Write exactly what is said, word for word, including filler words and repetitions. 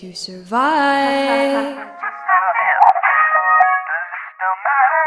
to survive. Does it still matter?